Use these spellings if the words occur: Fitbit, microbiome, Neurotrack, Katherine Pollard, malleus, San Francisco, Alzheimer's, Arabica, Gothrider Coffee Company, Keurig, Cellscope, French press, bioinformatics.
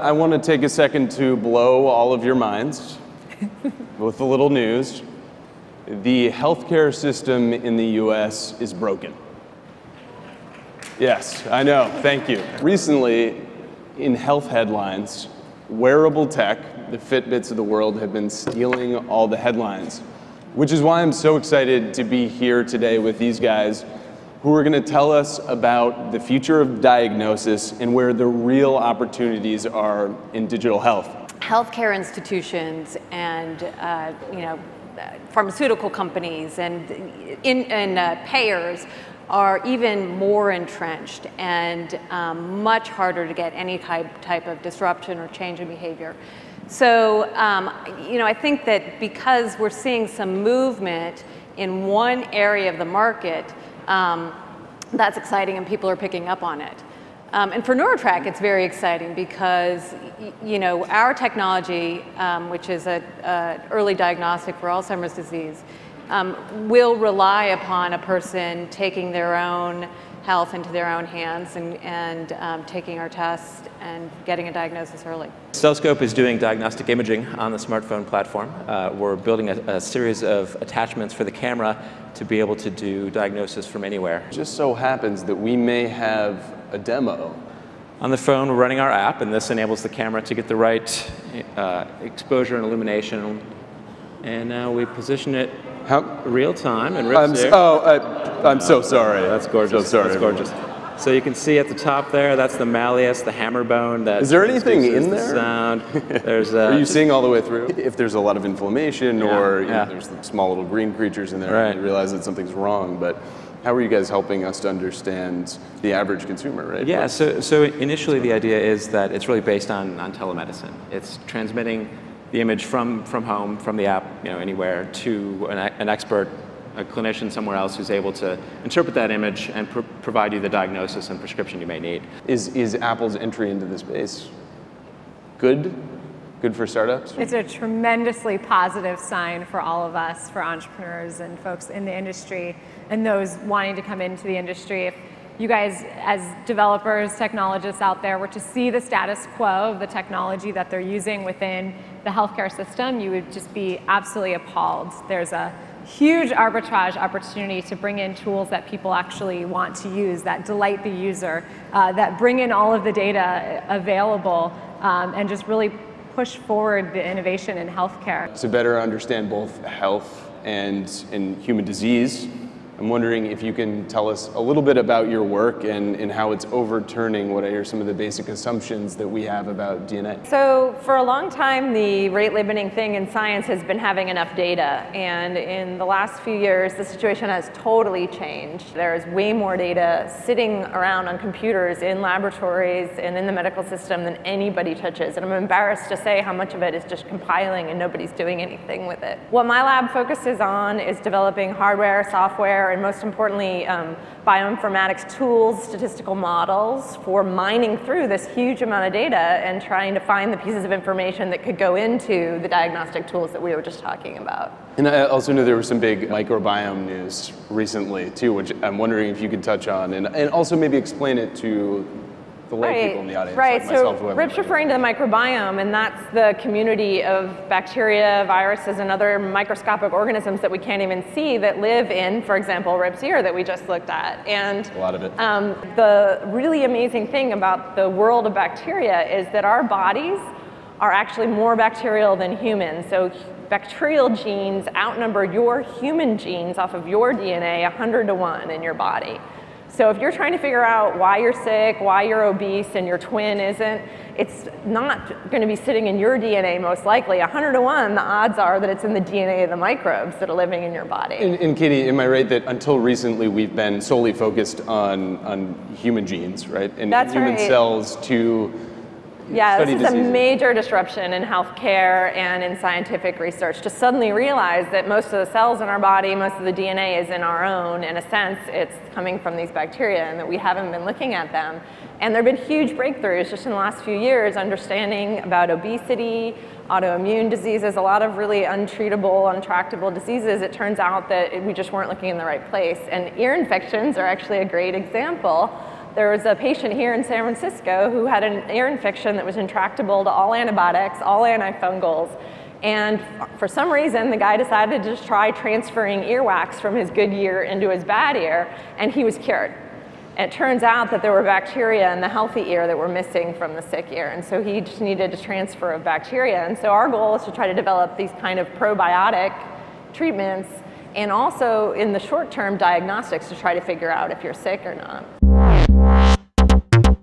I want to take a second to blow all of your minds with a little news. The healthcare system in the US is broken. Yes, I know, thank you. Recently, in health headlines, wearable tech, the Fitbits of the world, have been stealing all the headlines, which is why I'm so excited to be here today with these guys who are going to tell us about the future of diagnosis and where the real opportunities are in digital health. Healthcare institutions and pharmaceutical companies and payers are even more entrenched and much harder to get any type of disruption or change in behavior. So, I think that because we're seeing some movement in one area of the market, that's exciting and people are picking up on it. And for Neurotrack, it's very exciting because, our technology, which is an early diagnostic for Alzheimer's disease, will rely upon a person taking their own health into their own hands and taking our tests and getting a diagnosis early. Cellscope is doing diagnostic imaging on the smartphone platform. We're building a series of attachments for the camera to be able to do diagnosis from anywhere. It just so happens that we may have a demo. On the phone, we're running our app, and this enables the camera to get the right exposure and illumination. And now we position it real time and I'm so sorry. That's gorgeous. So sorry, that's gorgeous. So you can see at the top there, that's the malleus, the hammer bone. That is there anything in there? The sound. There's. Are you seeing all the way through? If there's a lot of inflammation or there's small little green creatures in there, right, and you realize that something's wrong, but. How are you guys helping us to understand the average consumer, right? Yeah, so initially the idea is that it's really based on telemedicine. It's transmitting the image from home, from the app, anywhere, to an expert, a clinician somewhere else who's able to interpret that image and provide you the diagnosis and prescription you may need. Is Apple's entry into this space good? Good for startups? It's a tremendously positive sign for all of us, for entrepreneurs and folks in the industry and those wanting to come into the industry. If you guys, as developers, technologists out there, were to see the status quo of the technology that they're using within the healthcare system, you would just be absolutely appalled. There's a huge arbitrage opportunity to bring in tools that people actually want to use, that delight the user, that bring in all of the data available, and just really push forward the innovation in healthcare. To better understand both health and human disease, I'm wondering if you can tell us a little bit about your work and how it's overturning what are some of the basic assumptions that we have about DNA. So for a long time, the rate limiting thing in science has been having enough data. And in the last few years, the situation has totally changed. There's way more data sitting around on computers in laboratories and in the medical system than anybody touches. And I'm embarrassed to say how much of it is just compiling and nobody's doing anything with it. What my lab focuses on is developing hardware, software, and most importantly, bioinformatics tools, statistical models for mining through this huge amount of data and trying to find the pieces of information that could go into the diagnostic tools that we were just talking about. And I also know there was some big microbiome news recently too, which I'm wondering if you could touch on and also maybe explain it to the lay people in the audience. Right, like myself, so Rip's referring to the microbiome, and that's the community of bacteria, viruses, and other microscopic organisms that we can't even see that live in, for example, Rip's ear that we just looked at. And a lot of it. The really amazing thing about the world of bacteria is that our bodies are actually more bacterial than humans. So bacterial genes outnumber your human genes off of your DNA 100 to 1 in your body. So if you're trying to figure out why you're sick, why you're obese, and your twin isn't, it's not going to be sitting in your DNA most likely. 100 to 1, the odds are that it's in the DNA of the microbes that are living in your body. And Katie, am I right that until recently we've been solely focused on human genes, right? And that's human cells to study diseases. Yeah, this is a major disruption in healthcare and in scientific research to suddenly realize that most of the cells in our body, most of the DNA is in our own. In a sense, it's coming from these bacteria and that we haven't been looking at them. And there have been huge breakthroughs just in the last few years, understanding about obesity, autoimmune diseases, a lot of really untreatable, untractable diseases. It turns out that we just weren't looking in the right place. And ear infections are actually a great example There was a patient here in San Francisco who had an ear infection that was intractable to all antibiotics, all antifungals. And for some reason, the guy decided to just try transferring earwax from his good ear into his bad ear, and he was cured. And it turns out that there were bacteria in the healthy ear that were missing from the sick ear, and so he just needed a transfer of bacteria. And so our goal is to try to develop these kind of probiotic treatments and also, in the short term, diagnostics to try to figure out if you're sick or not.